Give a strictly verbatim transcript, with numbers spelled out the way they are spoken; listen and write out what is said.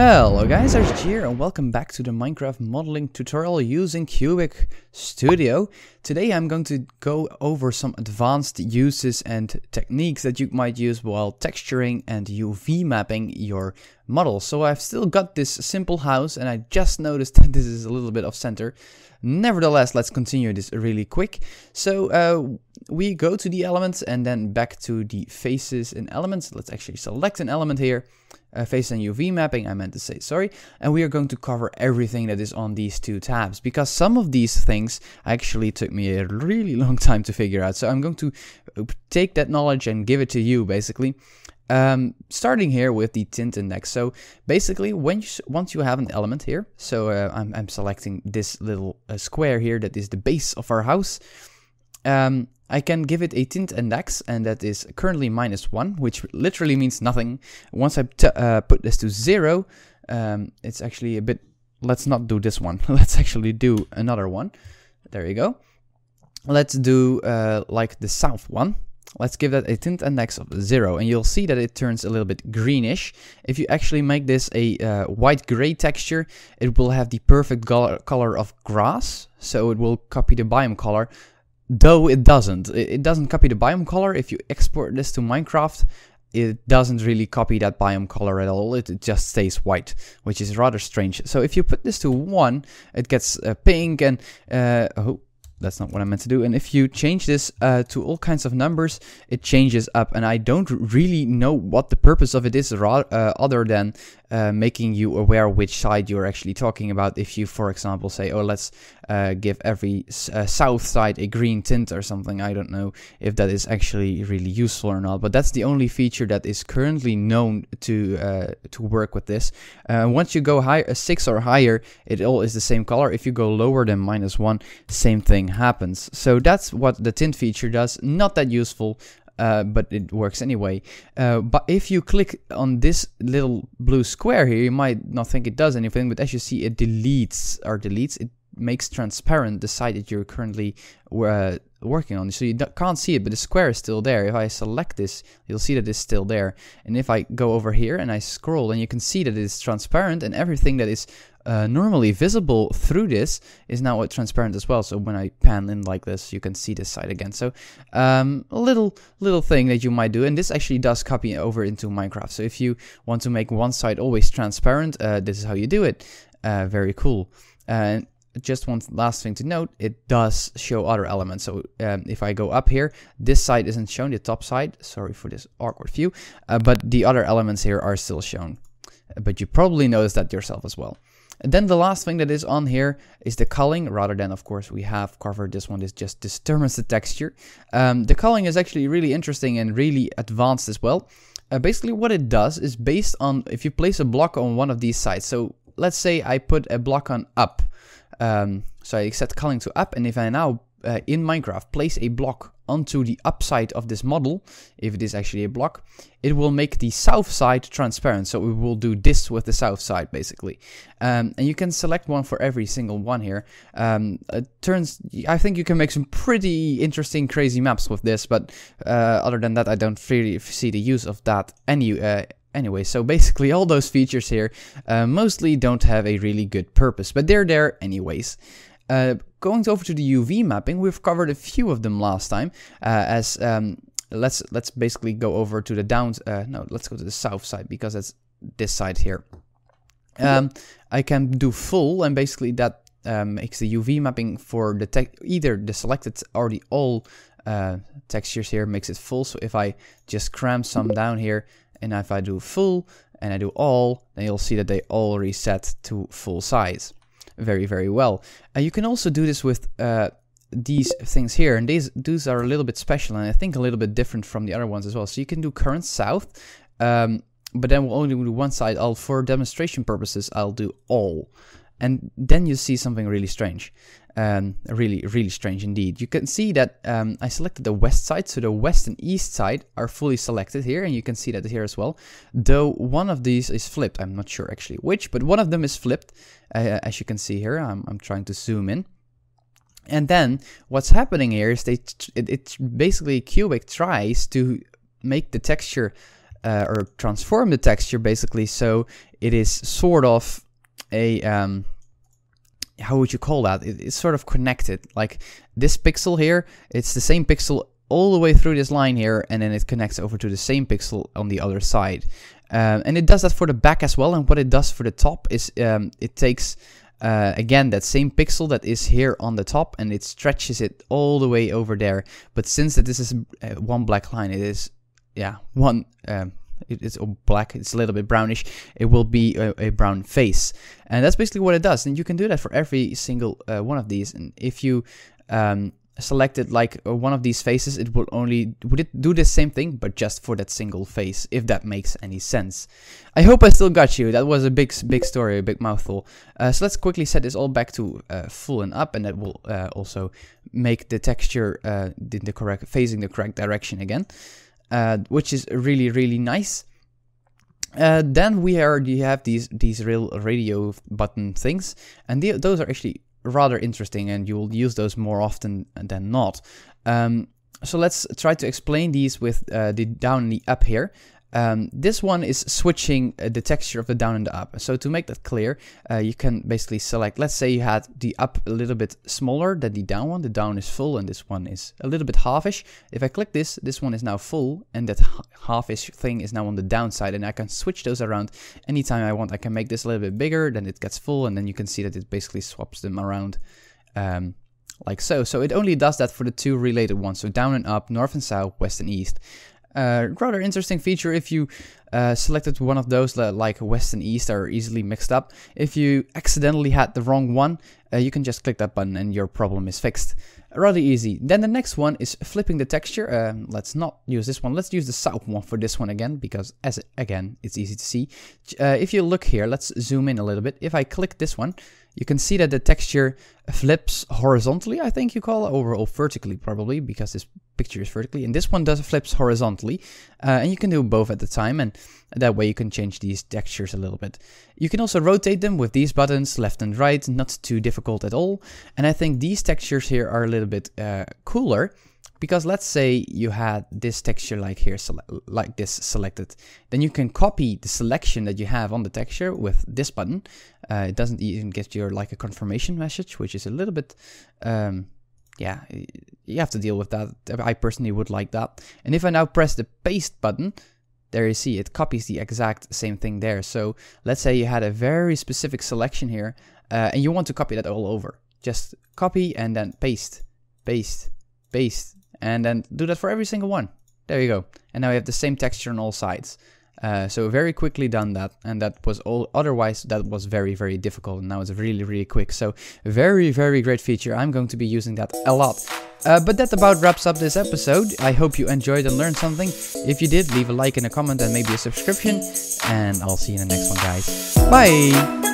Hello guys, there's Jir and welcome back to the Minecraft modeling tutorial using Cubic Studio. Today I'm going to go over some advanced uses and techniques that you might use while texturing and U V mapping your model. So I've still got this simple house and I just noticed that this is a little bit off center. Nevertheless, let's continue this really quick. So uh, we go to the elements and then back to the faces and elements. Let's actually select an element here. Uh, face and U V mapping, I meant to say, sorry. And we are going to cover everything that is on these two tabs, because some of these things actually took me a really long time to figure out. So I'm going to take that knowledge and give it to you, basically. Um, starting here with the tint index. So basically, when you, once you have an element here, so uh, I'm, I'm selecting this little uh, square here that is the base of our house. Um, I can give it a tint index, and that is currently minus one, which literally means nothing. Once I t uh, put this to zero, um, it's actually a bit... Let's not do this one. Let's actually do another one. There you go. Let's do uh, like the south one. Let's give that a tint index of zero, and you'll see that it turns a little bit greenish. If you actually make this a uh, white gray texture, it will have the perfect color of grass, so it will copy the biome color. Though it doesn't. It doesn't copy the biome color. If you export this to Minecraft, it doesn't really copy that biome color at all. It, it just stays white, which is rather strange. So if you put this to one, it gets uh, pink and... Uh, oh, that's not what I meant to do. And if you change this uh, to all kinds of numbers, it changes up. And I don't really know what the purpose of it is, uh, other than uh, making you aware which side you're actually talking about. If you, for example, say, oh, let's uh, give every uh, south side a green tint or something. I don't know if that is actually really useful or not. But that's the only feature that is currently known to uh, to work with this. Uh, once you go higher, uh, six or higher, it all is the same color. If you go lower than minus one, same thing happens. So that's what the tint feature does. Not that useful, uh, but it works anyway. Uh, but if you click on this little blue square here, you might not think it does anything, but as you see, it deletes or deletes. It makes transparent the side that you're currently uh, working on. So you d can't see it, but the square is still there. If I select this, you'll see that it's still there. And if I go over here and I scroll, and you can see that it's transparent, and everything that is Uh, normally visible through this is now transparent as well. So when I pan in like this, you can see this side again. So um, a little little thing that you might do, and this actually does copy over into Minecraft. So if you want to make one side always transparent, uh, this is how you do it. Uh, very cool. And uh, just one last thing to note, it does show other elements. So um, if I go up here, this side isn't shown, the top side. Sorry for this awkward view, uh, but the other elements here are still shown. But you probably noticed that yourself as well. And then the last thing that is on here is the culling, rather than, of course, we have covered this one. This just determines the texture. Um, the culling is actually really interesting and really advanced as well. Uh, basically, what it does is based on if you place a block on one of these sides. So let's say I put a block on up. Um, so I set culling to up, and if I now uh, in Minecraft place a block onto the upside of this model, if it is actually a block, it will make the south side transparent. So we will do this with the south side, basically. Um, and you can select one for every single one here. Um, it turns, I think you can make some pretty interesting, crazy maps with this, but uh, other than that, I don't really see the use of that any, uh, anyway. So basically, all those features here uh, mostly don't have a really good purpose, but they're there anyways. Uh, going over to the U V mapping, we've covered a few of them last time. Uh, as um, let's let's basically go over to the down. Uh, no, let's go to the south side because that's this side here. Um, I can do full, and basically that um, makes the U V mapping for the tech either the selected or the all uh, textures here makes it full. So if I just cram some down here, and if I do full and I do all, then you'll see that they all reset to full size. Very, very well. Uh, you can also do this with uh, these things here, and these these are a little bit special, and I think a little bit different from the other ones as well. So you can do current south, um, but then we'll only do one side. I'll, for demonstration purposes, I'll do all, and then you see something really strange. Um, really, really strange indeed. You can see that um, I selected the west side, so the west and east side are fully selected here, and you can see that here as well. Though one of these is flipped, I'm not sure actually which, but one of them is flipped, uh, as you can see here. I'm, I'm trying to zoom in. And then what's happening here is they, it, it basically Cubic tries to make the texture uh, or transform the texture basically, so it is sort of a um, how would you call that? It, it's sort of connected. Like this pixel here, it's the same pixel all the way through this line here, and then it connects over to the same pixel on the other side. Um, and it does that for the back as well. And what it does for the top is um, it takes uh, again that same pixel that is here on the top, and it stretches it all the way over there. But since that this is uh, one black line, it is yeah one. Um, It, it's all black, it's a little bit brownish, it will be a, a brown face. And that's basically what it does, and you can do that for every single uh, one of these. And if you um, selected like uh, one of these faces, it will only would it do the same thing, but just for that single face, if that makes any sense. I hope I still got you. That was a big big story, a big mouthful. Uh, so let's quickly set this all back to uh, full and up, and that will uh, also make the texture uh, the, the correct, facing the correct direction again. Uh, which is really, really nice. Uh, then we are you have these these real radio button things, and the, those are actually rather interesting, and you will use those more often than not. Um, so let's try to explain these with uh, the down and the up here. Um, this one is switching uh, the texture of the down and the up. So to make that clear, uh, you can basically select, let's say you had the up a little bit smaller than the down one. The down is full and this one is a little bit halfish. If I click this, this one is now full, and that halfish thing is now on the downside, and I can switch those around anytime I want. I can make this a little bit bigger, then it gets full, and then you can see that it basically swaps them around. Um, like so. So it only does that for the two related ones. So down and up, north and south, west and east. Uh, rather interesting feature if you uh, selected one of those that, like west and east are easily mixed up. If you accidentally had the wrong one, uh, you can just click that button and your problem is fixed. Rather easy. Then the next one is flipping the texture. Um, let's not use this one. Let's use the south one for this one again, because as again it's easy to see. Uh, if you look here, let's zoom in a little bit. If I click this one, you can see that the texture flips horizontally, I think you call it, or, or vertically probably, because this picture is vertically, and this one does flips horizontally, uh, and you can do both at the time, and that way you can change these textures a little bit. You can also rotate them with these buttons, left and right, not too difficult at all. And I think these textures here are a little bit uh, cooler, because let's say you had this texture like here, like this selected, then you can copy the selection that you have on the texture with this button. Uh, it doesn't even get your like a confirmation message, which is a little bit, um, yeah, you have to deal with that. I personally would like that. And if I now press the paste button, there you see it copies the exact same thing there. So let's say you had a very specific selection here, uh, and you want to copy that all over. Just copy and then paste, paste, paste. And then do that for every single one. There you go. And now we have the same texture on all sides. Uh, so very quickly done that, and that was all. Otherwise, that was very, very difficult, and now it's really, really quick. So very, very great feature. I'm going to be using that a lot. Uh, but that about wraps up this episode. I hope you enjoyed and learned something. If you did, leave a like and a comment and maybe a subscription. And I'll see you in the next one, guys. Bye!